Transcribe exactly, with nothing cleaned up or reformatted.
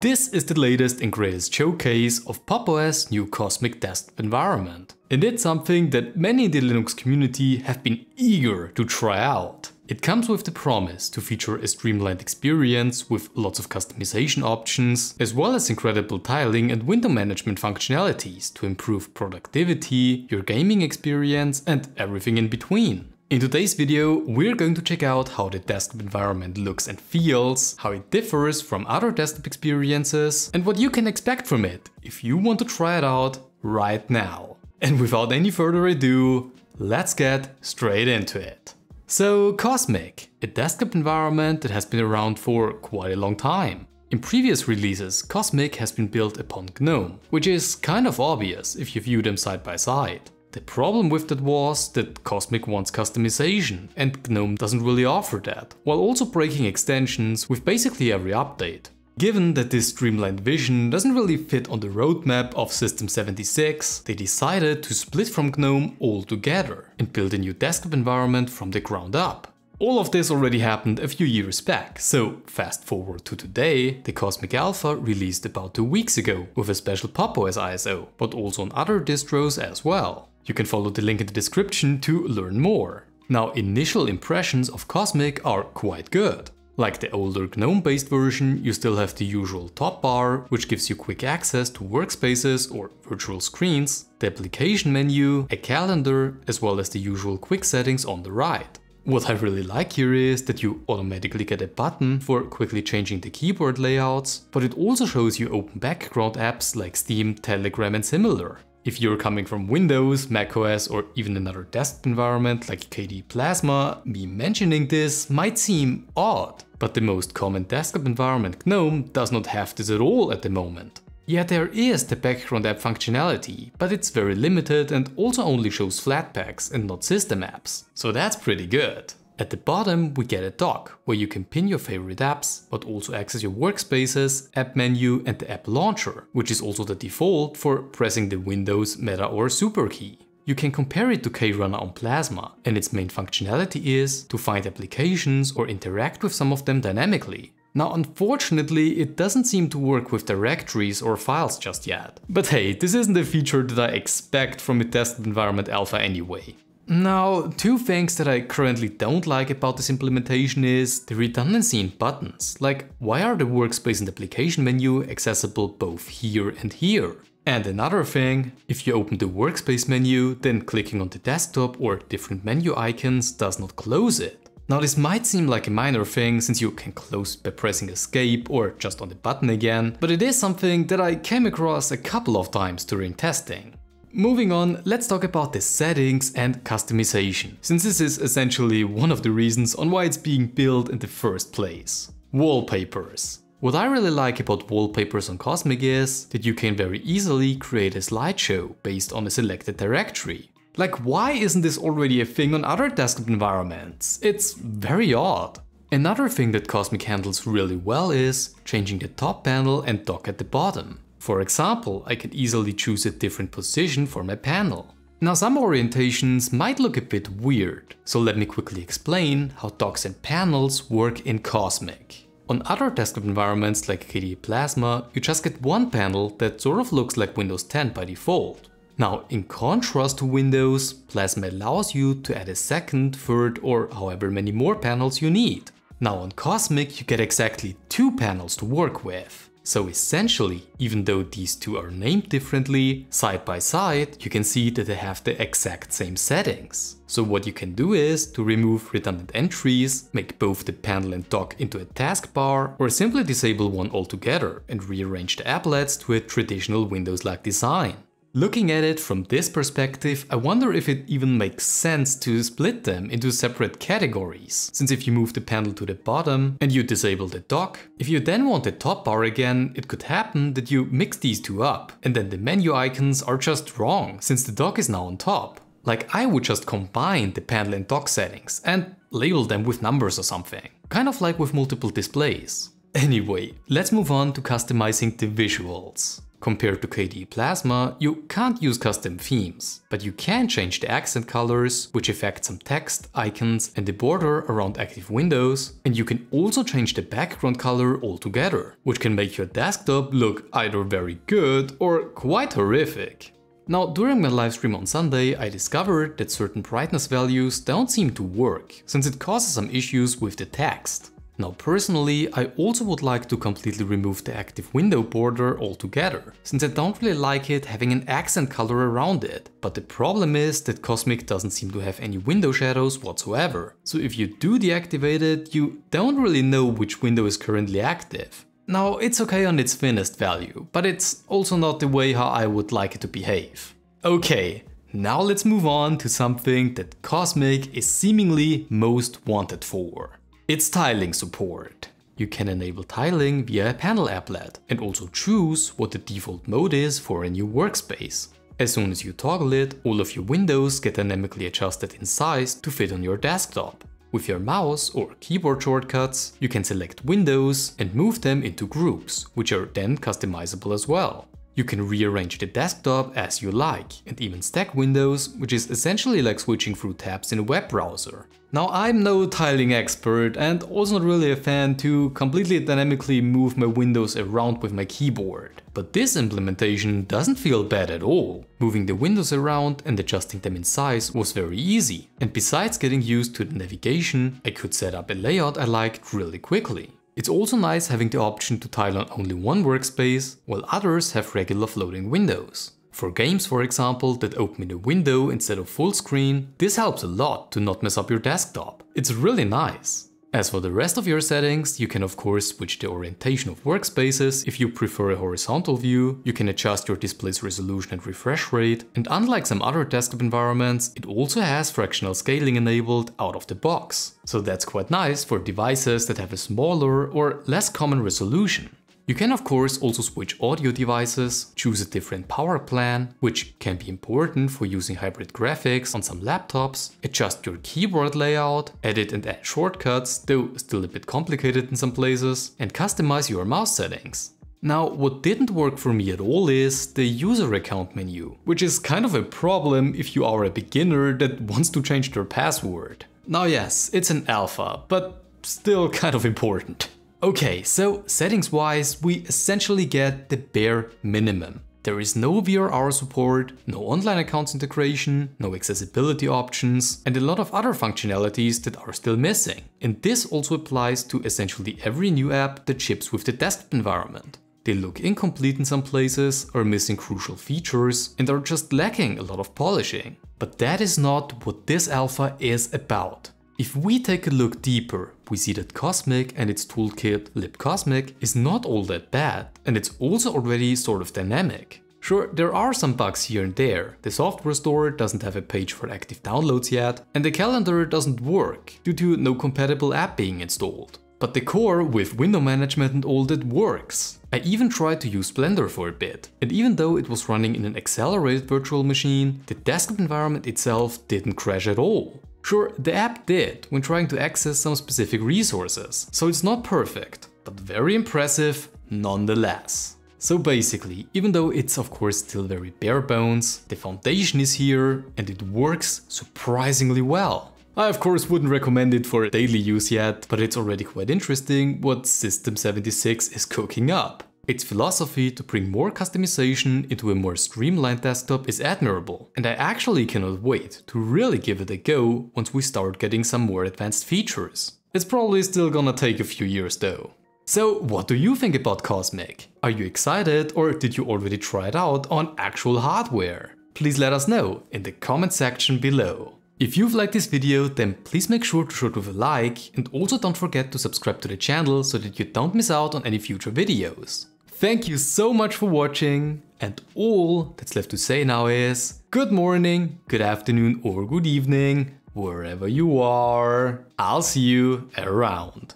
This is the latest and greatest showcase of Pop!O S new Cosmic desktop environment. And it's something that many in the Linux community have been eager to try out. It comes with the promise to feature a streamlined experience with lots of customization options, as well as incredible tiling and window management functionalities to improve productivity, your gaming experience and everything in between. In today's video, we're going to check out how the desktop environment looks and feels, how it differs from other desktop experiences, and what you can expect from it if you want to try it out right now. And without any further ado, let's get straight into it. So, Cosmic, a desktop environment that has been around for quite a long time. In previous releases, Cosmic has been built upon GNOME, which is kind of obvious if you view them side by side. The problem with that was that Cosmic wants customization, and GNOME doesn't really offer that, while also breaking extensions with basically every update. Given that this streamlined vision doesn't really fit on the roadmap of System seventy-six, they decided to split from GNOME altogether and build a new desktop environment from the ground up. All of this already happened a few years back, so fast forward to today, the Cosmic Alpha released about two weeks ago with a special Pop!O S I S O, but also on other distros as well. You can follow the link in the description to learn more. Now, initial impressions of Cosmic are quite good. Like the older GNOME-based version, you still have the usual top bar, which gives you quick access to workspaces or virtual screens, the application menu, a calendar, as well as the usual quick settings on the right. What I really like here is that you automatically get a button for quickly changing the keyboard layouts, but it also shows you open background apps like Steam, Telegram and similar. If you're coming from Windows, macOS or even another desktop environment like K D E Plasma, me mentioning this might seem odd. But the most common desktop environment, GNOME, does not have this at all at the moment. Yeah, there is the background app functionality, but it's very limited and also only shows Flatpaks and not system apps. So that's pretty good. At the bottom we get a dock, where you can pin your favorite apps, but also access your workspaces, app menu and the app launcher, which is also the default for pressing the Windows, Meta or Super key. You can compare it to KRunner on Plasma, and its main functionality is to find applications or interact with some of them dynamically. Now, unfortunately, it doesn't seem to work with directories or files just yet. But hey, this isn't a feature that I expect from a desktop environment alpha anyway. Now, two things that I currently don't like about this implementation is the redundancy in buttons. Like, why are the workspace and application menu accessible both here and here? And another thing, if you open the workspace menu, then clicking on the desktop or different menu icons does not close it. Now, this might seem like a minor thing since you can close it by pressing escape or just on the button again, but it is something that I came across a couple of times during testing. Moving on, let's talk about the settings and customization, since this is essentially one of the reasons on why it's being built in the first place. Wallpapers. What I really like about wallpapers on Cosmic is that you can very easily create a slideshow based on a selected directory. Like, why isn't this already a thing on other desktop environments? It's very odd. Another thing that Cosmic handles really well is changing the top panel and dock at the bottom. For example, I can easily choose a different position for my panel. Now, some orientations might look a bit weird, so let me quickly explain how docks and panels work in Cosmic. On other desktop environments like K D E Plasma, you just get one panel that sort of looks like Windows ten by default. Now, in contrast to Windows, Plasma allows you to add a second, third or however many more panels you need. Now, on Cosmic you get exactly two panels to work with. So essentially, even though these two are named differently, side by side, you can see that they have the exact same settings. So what you can do is to remove redundant entries, make both the panel and dock into a taskbar, or simply disable one altogether and rearrange the applets to a traditional Windows-like design. Looking at it from this perspective, I wonder if it even makes sense to split them into separate categories, since if you move the panel to the bottom and you disable the dock, if you then want the top bar again, it could happen that you mix these two up, and then the menu icons are just wrong, since the dock is now on top. Like, I would just combine the panel and dock settings and label them with numbers or something, kind of like with multiple displays. Anyway, let's move on to customizing the visuals. Compared to K D E Plasma, you can't use custom themes, but you can change the accent colors, which affect some text, icons and the border around active windows, and you can also change the background color altogether, which can make your desktop look either very good or quite horrific. Now, during my livestream on Sunday, I discovered that certain brightness values don't seem to work, since it causes some issues with the text. Now personally, I also would like to completely remove the active window border altogether, since I don't really like it having an accent color around it. But the problem is that Cosmic doesn't seem to have any window shadows whatsoever, so if you do deactivate it, you don't really know which window is currently active. Now it's okay on its thinnest value, but it's also not the way how I would like it to behave. Okay, now let's move on to something that Cosmic is seemingly most wanted for. It's tiling support. You can enable tiling via a panel applet and also choose what the default mode is for a new workspace. As soon as you toggle it, all of your windows get dynamically adjusted in size to fit on your desktop. With your mouse or keyboard shortcuts, you can select windows and move them into groups, which are then customizable as well. You can rearrange the desktop as you like and even stack windows, which is essentially like switching through tabs in a web browser. Now, I'm no tiling expert and also not really a fan to completely dynamically move my windows around with my keyboard. But this implementation doesn't feel bad at all. Moving the windows around and adjusting them in size was very easy. And besides getting used to the navigation, I could set up a layout I liked really quickly. It's also nice having the option to tile on only one workspace, while others have regular floating windows. For games, for example, that open in a window instead of full screen, this helps a lot to not mess up your desktop. It's really nice. As for the rest of your settings, you can of course switch the orientation of workspaces if you prefer a horizontal view, you can adjust your display's resolution and refresh rate, and unlike some other desktop environments, it also has fractional scaling enabled out of the box. So that's quite nice for devices that have a smaller or less common resolution. You can of course also switch audio devices, choose a different power plan, which can be important for using hybrid graphics on some laptops, adjust your keyboard layout, edit and add shortcuts, though still a bit complicated in some places, and customize your mouse settings. Now, what didn't work for me at all is the user account menu, which is kind of a problem if you are a beginner that wants to change their password. Now yes, it's an alpha, but still kind of important. Okay, so settings-wise, we essentially get the bare minimum. There is no V R R support, no online accounts integration, no accessibility options, and a lot of other functionalities that are still missing. And this also applies to essentially every new app that ships with the desktop environment. They look incomplete in some places, are missing crucial features, and are just lacking a lot of polishing. But that is not what this alpha is about. If we take a look deeper, we see that Cosmic and its toolkit LibCosmic is not all that bad, and it's also already sort of dynamic. Sure, there are some bugs here and there, the software store doesn't have a page for active downloads yet, and the calendar doesn't work due to no compatible app being installed. But the core with window management and all that works. I even tried to use Blender for a bit, and even though it was running in an accelerated virtual machine, the desktop environment itself didn't crash at all. Sure, the app did when trying to access some specific resources, so it's not perfect, but very impressive nonetheless. So basically, even though it's of course still very bare bones, the foundation is here and it works surprisingly well. I of course wouldn't recommend it for daily use yet, but it's already quite interesting what System seventy-six is cooking up. Its philosophy to bring more customization into a more streamlined desktop is admirable, and I actually cannot wait to really give it a go once we start getting some more advanced features. It's probably still gonna take a few years though. So what do you think about Cosmic? Are you excited or did you already try it out on actual hardware? Please let us know in the comment section below. If you've liked this video, then please make sure to show it with a like, and also don't forget to subscribe to the channel so that you don't miss out on any future videos. Thank you so much for watching, and all that's left to say now is good morning, good afternoon or good evening, wherever you are. I'll see you around.